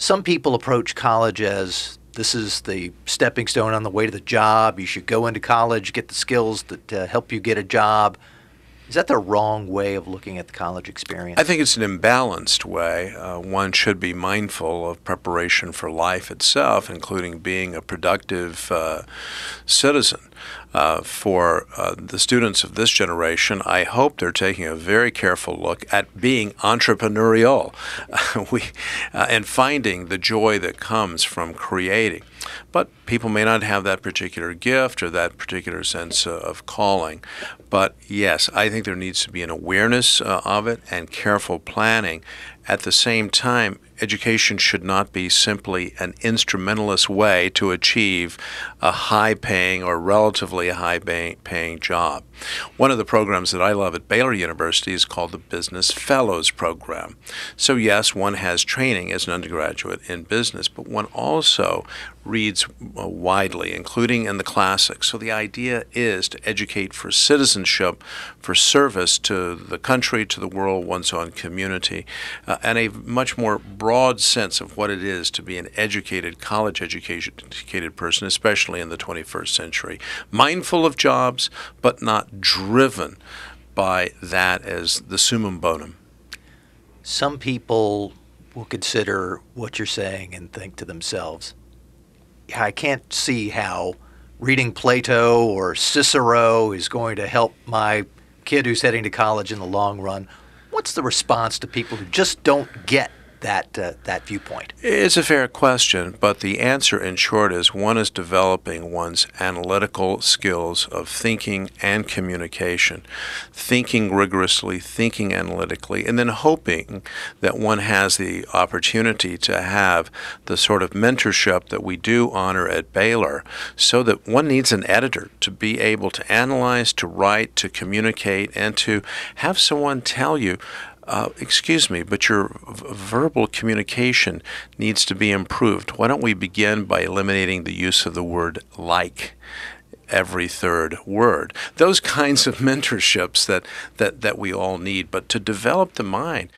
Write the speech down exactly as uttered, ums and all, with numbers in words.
Some people approach college as this is the stepping stone on the way to the job. You should go into college, get the skills that uh, help you get a job. Is that the wrong way of looking at the college experience? I think it's an imbalanced way. Uh, one should be mindful of preparation for life itself, including being a productive uh, citizen. Uh, for uh, the students of this generation, I hope they're taking a very careful look at being entrepreneurial uh, we, uh, and finding the joy that comes from creating. But people may not have that particular gift or that particular sense uh, of calling. But yes, I think there needs to be an awareness uh, of it and careful planning. At the same time, education should not be simply an instrumentalist way to achieve a high-paying or relatively high-paying job. One of the programs that I love at Baylor University is called the Business Fellows Program. So yes, one has training as an undergraduate in business, but one also reads widely, including in the classics. So the idea is to educate for citizenship, for service to the country, to the world, one's own community, uh, and a much more broad sense of what it is to be an educated, college-educated person, especially in the twenty-first century. Mindful of jobs, but not driven by that as the summum bonum. Some people will consider what you're saying and think to themselves, I can't see how reading Plato or Cicero is going to help my kid who's heading to college in the long run. What's the response to people who just don't get that uh, that viewpoint? It's a fair question, but the answer in short is one is developing one's analytical skills of thinking and communication, thinking rigorously, thinking analytically, and then hoping that one has the opportunity to have the sort of mentorship that we do honor at Baylor, so that one needs an editor to be able to analyze, to write, to communicate, and to have someone tell you, Uh, excuse me, but your v verbal communication needs to be improved. Why don't we begin by eliminating the use of the word like every third word? Those kinds of mentorships that, that, that we all need. But to develop the mind,